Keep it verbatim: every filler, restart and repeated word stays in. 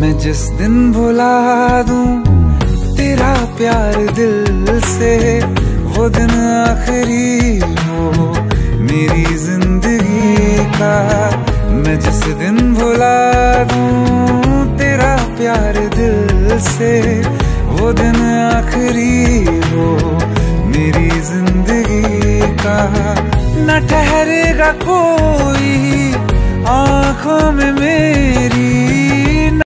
मैं जिस दिन भुला दूं तेरा प्यार दिल से, वो दिन आखिरी हो मेरी जिंदगी का। मैं जिस दिन भुला दूं तेरा प्यार दिल से, वो दिन आखिरी हो मेरी जिंदगी का। न ठहरेगा कोई आँखों में मेरी